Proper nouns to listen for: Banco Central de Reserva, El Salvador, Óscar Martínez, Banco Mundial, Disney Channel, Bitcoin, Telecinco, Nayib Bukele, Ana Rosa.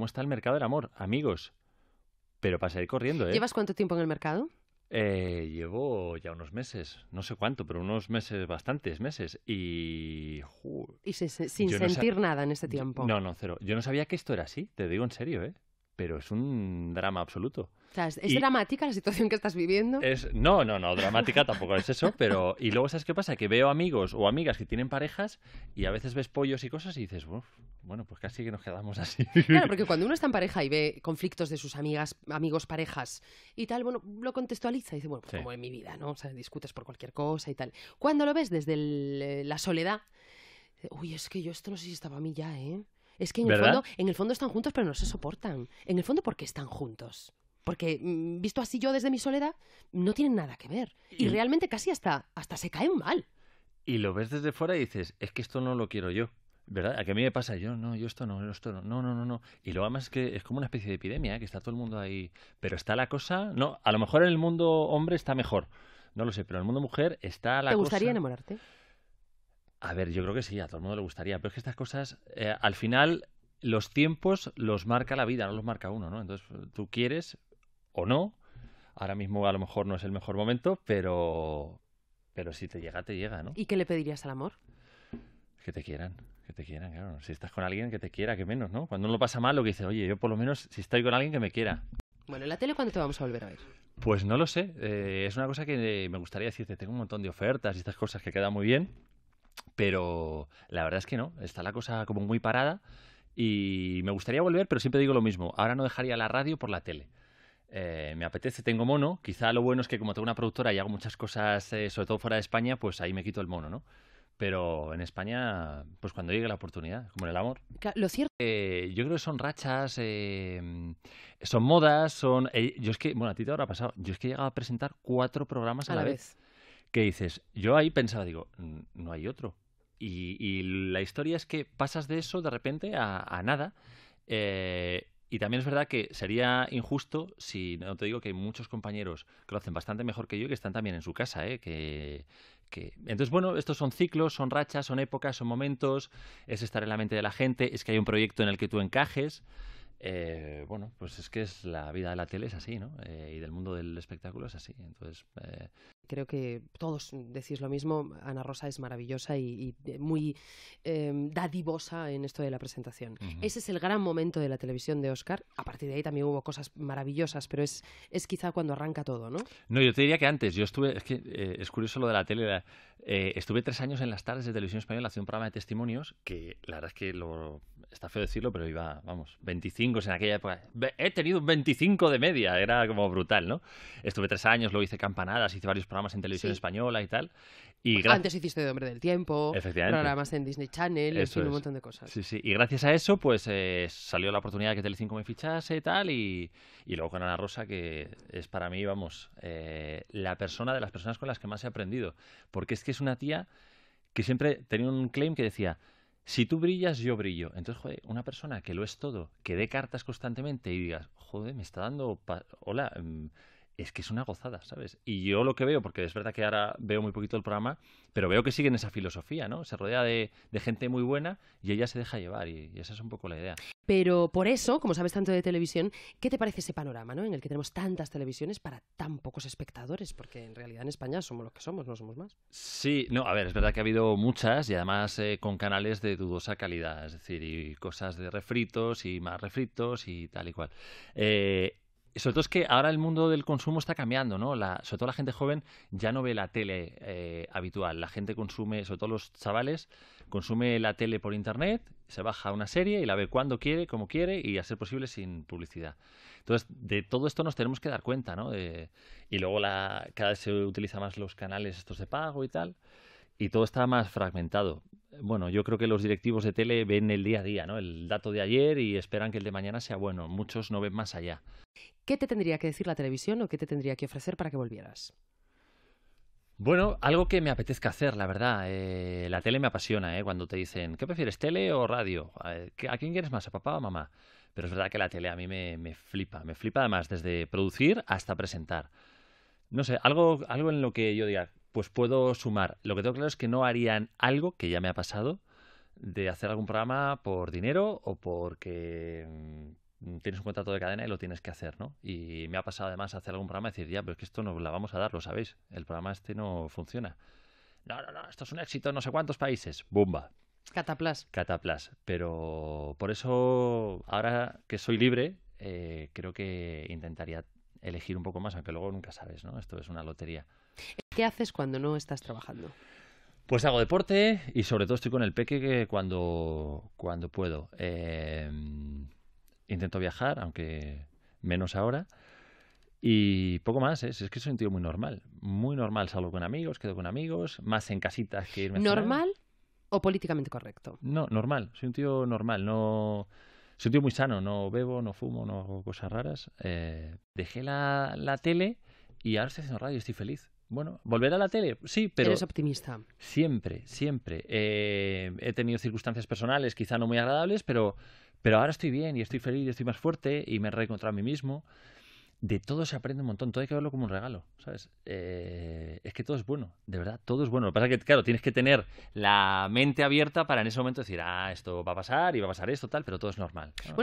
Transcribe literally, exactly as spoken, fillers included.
cómo está el mercado del amor, amigos. Pero para salir corriendo, ¿eh? ¿Llevas cuánto tiempo en el mercado? Eh, llevo ya unos meses, no sé cuánto, pero unos meses, bastantes meses. Y, ju, y se, se, sin sentir no nada en este tiempo. No, no, cero. Yo no sabía que esto era así, te digo en serio, ¿eh? Pero es un drama absoluto. O sea, ¿es y... dramática la situación que estás viviendo? Es... No, no, no, dramática tampoco es eso, pero... Y luego, ¿sabes qué pasa? Que veo amigos o amigas que tienen parejas y a veces ves pollos y cosas y dices, uf, bueno, pues casi que nos quedamos así. Claro, porque cuando uno está en pareja y ve conflictos de sus amigas, amigos, parejas y tal, bueno, lo contextualiza y dice, bueno, pues sí, como en mi vida, ¿no? O sea, discutes por cualquier cosa y tal. Cuando lo ves desde el, la soledad, uy, es que yo esto no sé si estaba a mí ya, ¿eh? Es que en el, fondo, en el fondo están juntos, pero no se soportan. En el fondo, ¿por qué están juntos? Porque, visto así yo desde mi soledad, no tienen nada que ver. Y, y realmente casi hasta, hasta se caen mal. Y lo ves desde fuera y dices, es que esto no lo quiero yo. ¿Verdad? ¿A que a mí me pasa? Yo no, yo esto no, yo esto no, no, no, no, no. Y luego además es que es como una especie de epidemia, ¿eh? Que está todo el mundo ahí. Pero está la cosa... No, a lo mejor en el mundo hombre está mejor. No lo sé, pero en el mundo mujer está la cosa... ¿Te gustaría cosa... enamorarte? A ver, yo creo que sí, a todo el mundo le gustaría, pero es que estas cosas, eh, al final, los tiempos los marca la vida, no los marca uno, ¿no? Entonces, tú quieres o no, ahora mismo a lo mejor no es el mejor momento, pero, pero si te llega, te llega, ¿no? ¿Y qué le pedirías al amor? Que te quieran, que te quieran, claro. Si estás con alguien que te quiera, que menos, ¿no? Cuando uno lo pasa mal, lo que dice, oye, yo por lo menos, si estoy con alguien que me quiera. Bueno, ¿en la tele cuándo te vamos a volver a ver? Pues no lo sé, eh, es una cosa que me gustaría decirte, tengo un montón de ofertas y estas cosas que quedan muy bien. Pero la verdad es que no, está la cosa como muy parada y me gustaría volver, pero siempre digo lo mismo, ahora no dejaría la radio por la tele. Eh, me apetece, tengo mono, quizá lo bueno es que como tengo una productora y hago muchas cosas, eh, sobre todo fuera de España, pues ahí me quito el mono, ¿no? Pero en España, pues cuando llegue la oportunidad, como en el amor. Lo cierto. Eh, yo creo que son rachas, eh, son modas, son... Eh, yo es que, bueno, a ti te habrá pasado, yo es que he llegado a presentar cuatro programas a, a la vez. vez. ¿Qué dices? Yo ahí pensaba, digo, no hay otro. Y, y la historia es que pasas de eso de repente a, a nada. Eh, y también es verdad que sería injusto si no te digo que hay muchos compañeros que lo hacen bastante mejor que yo y que están también en su casa, ¿eh? Que... Que... Entonces, bueno, estos son ciclos, son rachas, son épocas, son momentos, es estar en la mente de la gente, es que hay un proyecto en el que tú encajes. Eh, bueno, pues es que es la vida de la tele es así, ¿no? Eh, y del mundo del espectáculo es así. Entonces, eh... creo que todos decís lo mismo. Ana Rosa es maravillosa y, y muy eh, dadivosa en esto de la presentación. Uh-huh. Ese es el gran momento de la televisión de Óscar. A partir de ahí también hubo cosas maravillosas, pero es, es quizá cuando arranca todo, ¿no? No, yo te diría que antes. Yo estuve, es que eh, es curioso lo de la tele. Eh, estuve tres años en las tardes de Televisión Española haciendo un programa de testimonios que la verdad es que lo, está feo decirlo, pero iba, vamos, veinticinco. En aquella época, he tenido un veinticinco de media, era como brutal, ¿no? Estuve tres años, luego hice campanadas, hice varios programas en televisión sí. española y tal. Y antes hiciste de Hombre del Tiempo, programas en Disney Channel, en fin, un montón de cosas. Sí, sí. Y gracias a eso, pues eh, salió la oportunidad de que Telecinco me fichase y tal, y, y luego con Ana Rosa, que es para mí, vamos, eh, la persona de las personas con las que más he aprendido. Porque es que es una tía que siempre tenía un claim que decía... Si tú brillas, yo brillo. Entonces, joder, una persona que lo es todo, que dé cartas constantemente y digas, joder, me está dando... Hola, es que es una gozada, ¿sabes? Y yo lo que veo, porque es verdad que ahora veo muy poquito el programa, pero veo que siguen esa filosofía, ¿no? Se rodea de, de gente muy buena y ella se deja llevar y, y esa es un poco la idea. Pero por eso, como sabes tanto de televisión, ¿qué te parece ese panorama, ¿no? En el que tenemos tantas televisiones para tan pocos espectadores? Porque en realidad en España somos los que somos, no somos más. Sí, no, a ver, es verdad que ha habido muchas y además eh, con canales de dudosa calidad, es decir, y cosas de refritos y más refritos y tal y cual. Eh, sobre todo es que ahora el mundo del consumo está cambiando, ¿no? La, sobre todo la gente joven ya no ve la tele eh, habitual. La gente consume, sobre todo los chavales, consume la tele por internet. Se baja una serie y la ve cuando quiere, como quiere y a ser posible sin publicidad. Entonces, de todo esto nos tenemos que dar cuenta, ¿no? De, y luego la, cada vez se utilizan más los canales estos de pago y tal, y todo está más fragmentado. Bueno, yo creo que los directivos de tele ven el día a día, ¿no? El dato de ayer y esperan que el de mañana sea bueno. Muchos no ven más allá. ¿Qué te tendría que decir la televisión o qué te tendría que ofrecer para que volvieras? Bueno, algo que me apetezca hacer, la verdad. Eh, la tele me apasiona, ¿eh? Cuando te dicen, ¿qué prefieres, tele o radio? ¿A quién quieres más, a papá o a mamá? Pero es verdad que la tele a mí me, me flipa. Me flipa además desde producir hasta presentar. No sé, algo, algo en lo que yo diga, pues puedo sumar. Lo que tengo claro es que no harían algo, que ya me ha pasado, de hacer algún programa por dinero o porque... tienes un contrato de cadena y lo tienes que hacer, ¿no? Y me ha pasado además hacer algún programa y decir, ya, pero es que esto no la vamos a dar, lo sabéis, el programa este no funciona. No, no, no, esto es un éxito en no sé cuántos países. ¡Bumba! Cataplas. Cataplas. Pero por eso, ahora que soy libre, eh, creo que intentaría elegir un poco más, aunque luego nunca sabes, ¿no? Esto es una lotería. ¿Qué haces cuando no estás trabajando? Pues hago deporte y sobre todo estoy con el peque que cuando, cuando puedo. Eh, intento viajar, aunque menos ahora. Y poco más, ¿eh? Es que soy un tío muy normal. Muy normal. Salgo con amigos, quedo con amigos, más en casitas que irme. ¿Normal o políticamente correcto? No, normal. Soy un tío normal. No... Soy un tío muy sano. No bebo, no fumo, no hago cosas raras. Eh, dejé la, la tele y ahora estoy haciendo radio y estoy feliz. Bueno, ¿volver a la tele? Sí, pero... Eres optimista. Siempre, siempre. Eh, he tenido circunstancias personales quizá no muy agradables, pero, pero ahora estoy bien y estoy feliz y estoy más fuerte y me he reencontrado a mí mismo. De todo se aprende un montón, todo hay que verlo como un regalo, ¿sabes? Eh, es que todo es bueno, de verdad, todo es bueno. Lo que pasa es que, claro, tienes que tener la mente abierta para en ese momento decir, ah, esto va a pasar y va a pasar esto, tal, pero todo es normal, ¿no? Bueno,